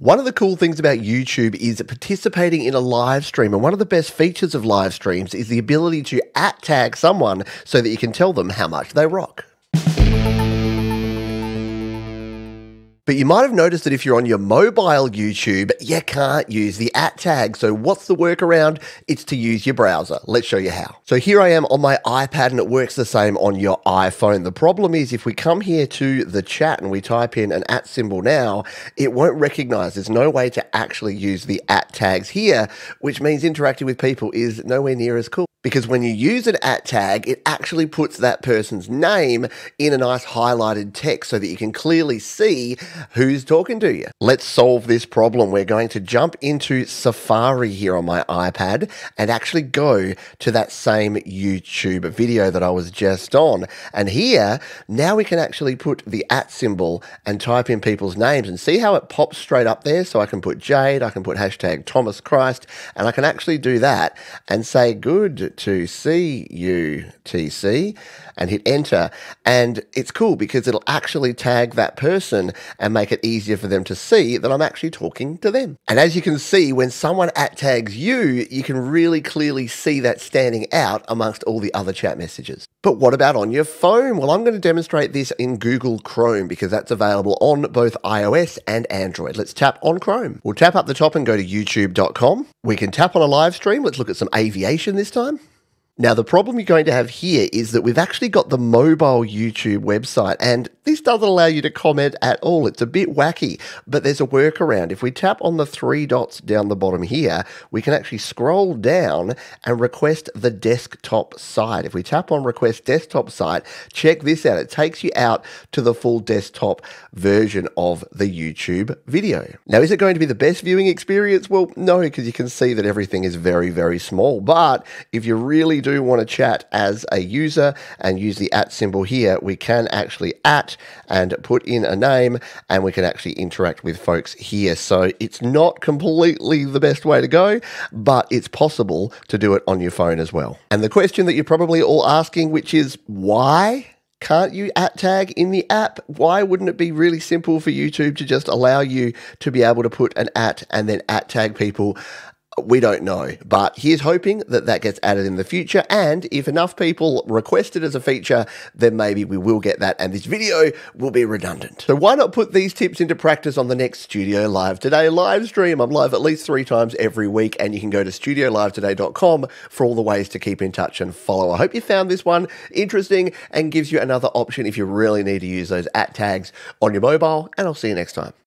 One of the cool things about YouTube is participating in a live stream, and one of the best features of live streams is the ability to @tag someone so that you can tell them how much they rock. But you might have noticed that if you're on your mobile YouTube, you can't use the @tag. So what's the workaround? It's to use your browser. Let's show you how. So here I am on my iPad and it works the same on your iPhone. The problem is if we come here to the chat and we type in an @ symbol now, it won't recognize. There's no way to actually use the @ tags here, which means interacting with people is nowhere near as cool. Because when you use an @ tag, it actually puts that person's name in a nice highlighted text so that you can clearly see who's talking to you. Let's solve this problem. We're going to jump into Safari here on my iPad and actually go to that same YouTube video that I was just on. And here, now we can actually put the @ symbol and type in people's names and see how it pops straight up there. So I can put Jade, I can put #Thomas Christ, and I can actually do that and say good to CUTC and hit enter. And it's cool because it'll actually tag that person and make it easier for them to see that I'm actually talking to them. And as you can see, when someone @ tags you, you can really clearly see that standing out amongst all the other chat messages. But what about on your phone? Well, I'm going to demonstrate this in Google Chrome because that's available on both iOS and Android. Let's tap on Chrome. We'll tap up the top and go to youtube.com. We can tap on a live stream. Let's look at some aviation this time. Now, the problem you're going to have here is that we've actually got the mobile YouTube website, and this doesn't allow you to comment at all. It's a bit wacky, but there's a workaround. If we tap on the 3 dots down the bottom here, we can actually scroll down and request the desktop site. If we tap on request desktop site, check this out. It takes you out to the full desktop version of the YouTube video. Now, is it going to be the best viewing experience? Well, no, because you can see that everything is very, very small, but if you really do want to chat as a user and use the @ symbol here, we can actually @ and put in a name and we can actually interact with folks here. So it's not completely the best way to go, but it's possible to do it on your phone as well. And the question that you're probably all asking, which is why? Can't you @ tag in the app? Why wouldn't it be really simple for YouTube to just allow you to be able to put an @ and then @ tag people? We don't know, but here's hoping that that gets added in the future. And if enough people request it as a feature, then maybe we will get that and this video will be redundant. So why not put these tips into practice on the next Studio Live Today live stream? I'm live at least 3 times every week, and you can go to studiolivetoday.com for all the ways to keep in touch and follow. I hope you found this one interesting and gives you another option if you really need to use those @ tags on your mobile, and I'll see you next time.